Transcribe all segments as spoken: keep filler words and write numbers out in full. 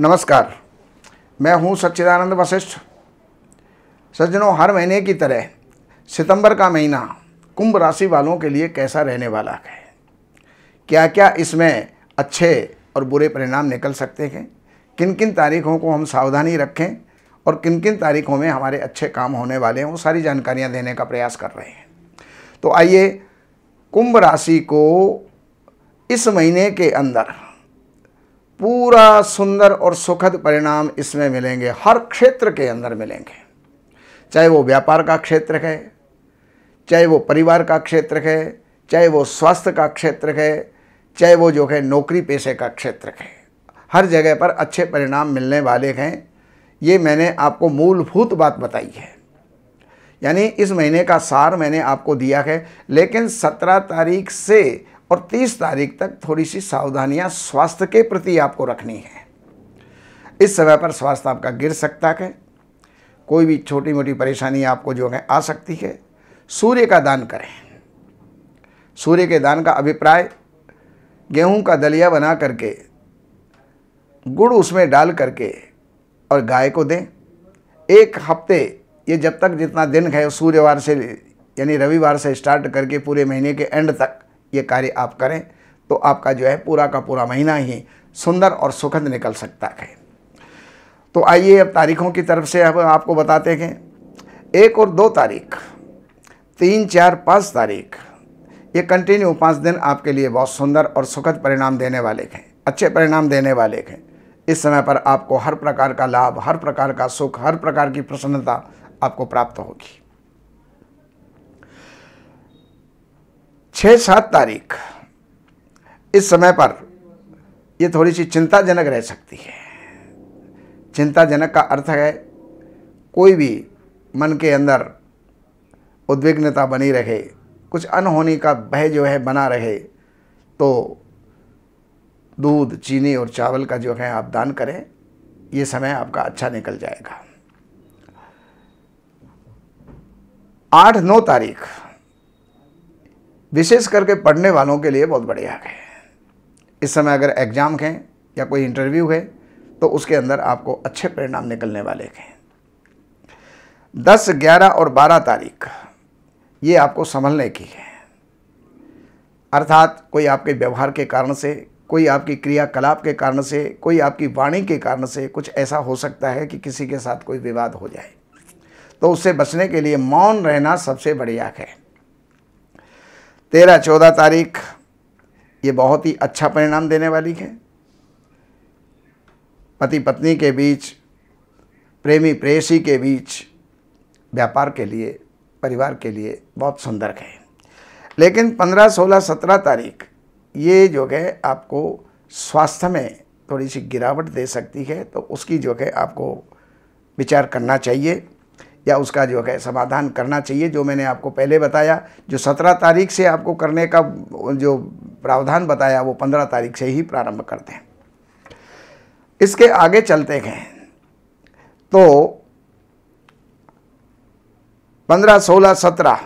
नमस्कार, मैं हूं सच्चिदानंद वशिष्ठ। सज्जनों, हर महीने की तरह सितंबर का महीना कुंभ राशि वालों के लिए कैसा रहने वाला है, क्या क्या इसमें अच्छे और बुरे परिणाम निकल सकते हैं, किन किन तारीखों को हम सावधानी रखें और किन किन तारीखों में हमारे अच्छे काम होने वाले हैं, वो सारी जानकारियां देने का प्रयास कर रहे हैं। तो आइए, कुंभ राशि को इस महीने के अंदर पूरा सुंदर और सुखद परिणाम इसमें मिलेंगे। हर क्षेत्र के अंदर मिलेंगे, चाहे वो व्यापार का क्षेत्र है, चाहे वो परिवार का क्षेत्र है, चाहे वो स्वास्थ्य का क्षेत्र है, चाहे वो जो है नौकरी पेशे का क्षेत्र है। हर जगह पर अच्छे परिणाम मिलने वाले हैं। ये मैंने आपको मूलभूत बात बताई है, यानी इस महीने का सार मैंने आपको दिया है। लेकिन सत्रह तारीख से और तीस तारीख तक थोड़ी सी सावधानियां स्वास्थ्य के प्रति आपको रखनी है। इस समय पर स्वास्थ्य आपका गिर सकता है, कोई भी छोटी मोटी परेशानी आपको जो है आ सकती है। सूर्य का दान करें। सूर्य के दान का अभिप्राय गेहूं का दलिया बना करके गुड़ उसमें डाल करके और गाय को दें। एक हफ्ते, ये जब तक जितना दिन है, सूर्यवार से यानी रविवार से स्टार्ट करके पूरे महीने के एंड तक ये कार्य आप करें तो आपका जो है पूरा का पूरा महीना ही सुंदर और सुखद निकल सकता है। तो आइए, अब तारीखों की तरफ से अब आपको बताते हैं। एक और दो तारीख, तीन चार पाँच तारीख, ये कंटिन्यू पाँच दिन आपके लिए बहुत सुंदर और सुखद परिणाम देने वाले हैं, अच्छे परिणाम देने वाले हैं। इस समय पर आपको हर प्रकार का लाभ, हर प्रकार का सुख, हर प्रकार की प्रसन्नता आपको प्राप्त होगी। छः सात तारीख, इस समय पर ये थोड़ी सी चिंताजनक रह सकती है। चिंताजनक का अर्थ है कोई भी मन के अंदर उद्विग्नता बनी रहे, कुछ अनहोनी का भय जो है बना रहे, तो दूध, चीनी और चावल का जो है आप दान करें। ये समय आपका अच्छा निकल जाएगा। आठ नौ तारीख विशेष करके पढ़ने वालों के लिए बहुत बढ़िया है। इस समय अगर एग्ज़ाम है या कोई इंटरव्यू है तो उसके अंदर आपको अच्छे परिणाम निकलने वाले हैं। दस ग्यारह और बारह तारीख, ये आपको संभलने की है, अर्थात कोई आपके व्यवहार के कारण से, कोई आपकी क्रियाकलाप के कारण से, कोई आपकी वाणी के कारण से कुछ ऐसा हो सकता है कि किसी के साथ कोई विवाद हो जाए, तो उससे बचने के लिए मौन रहना सबसे बढ़िया है। तेरह चौदह तारीख, ये बहुत ही अच्छा परिणाम देने वाली है। पति पत्नी के बीच, प्रेमी प्रेयसी के बीच, व्यापार के लिए, परिवार के लिए बहुत सुंदर है। लेकिन पंद्रह सोलह सत्रह तारीख, ये जो है आपको स्वास्थ्य में थोड़ी सी गिरावट दे सकती है, तो उसकी जो है आपको विचार करना चाहिए या उसका जो है समाधान करना चाहिए। जो मैंने आपको पहले बताया, जो सत्रह तारीख से आपको करने का जो प्रावधान बताया, वो पंद्रह तारीख से ही प्रारंभ करते हैं। इसके आगे चलते हैं तो पंद्रह सोलह सत्रह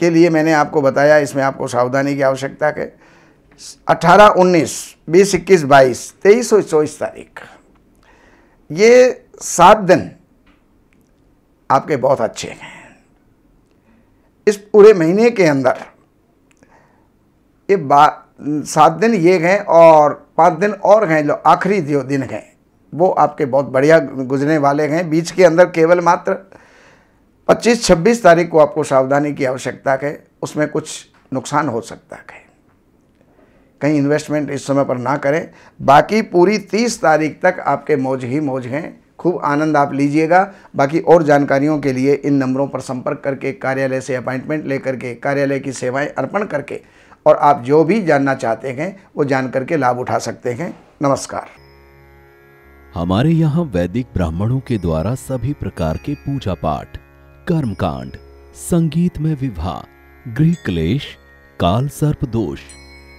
के लिए मैंने आपको बताया, इसमें आपको सावधानी की आवश्यकता है। अठारह उन्नीस बीस इक्कीस बाईस तेईस और चौबीस तारीख, ये सात दिन आपके बहुत अच्छे हैं। इस पूरे महीने के अंदर ये सात दिन ये हैं और पाँच दिन और हैं, जो आखिरी जो दिन हैं वो आपके बहुत बढ़िया गुजरने वाले हैं। बीच के अंदर केवल मात्र पच्चीस छब्बीस तारीख को आपको सावधानी की आवश्यकता है, उसमें कुछ नुकसान हो सकता है। कहीं इन्वेस्टमेंट इस समय पर ना करें। बाकी पूरी तीस तारीख तक आपके मौज ही मौज हैं, खूब आनंद आप लीजिएगा। बाकी और जानकारियों के लिए इन नंबरों पर संपर्क करके, कार्यालय से अपॉइंटमेंट लेकर के, कार्यालय की सेवाएं अर्पण करके और आप जो भी जानना चाहते हैं वो जान करके लाभ उठा सकते हैं। नमस्कार। हमारे यहाँ वैदिक ब्राह्मणों के द्वारा सभी प्रकार के पूजा पाठ, कर्म कांड, संगीत में विवाह, गृह क्लेश, काल सर्प दोष,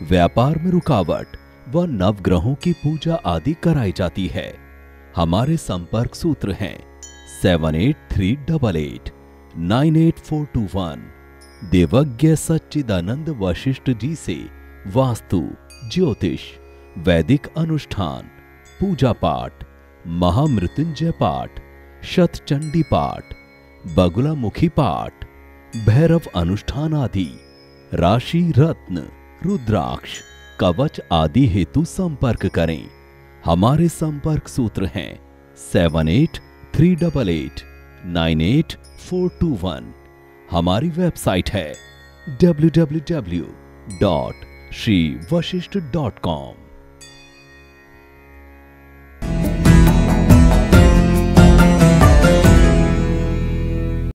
व्यापार में रुकावट व नवग्रहों की पूजा आदि कराई जाती है। हमारे संपर्क सूत्र हैं seven eight three double eight nine eight four two one. देवज्ञ सच्चिदानंद वशिष्ठ जी से वास्तु, ज्योतिष, वैदिक अनुष्ठान, पूजा पाठ, महामृत्युंजय पाठ, शतचंडी पाठ, बगुलामुखी पाठ, भैरव अनुष्ठान आदि। राशि रत्न रुद्राक्ष, कवच आदि हेतु संपर्क करें। हमारे संपर्क सूत्र हैं seven eight three double eight nine eight four two one. हमारी वेबसाइट है W W W dot Shri Vashishtha dot com.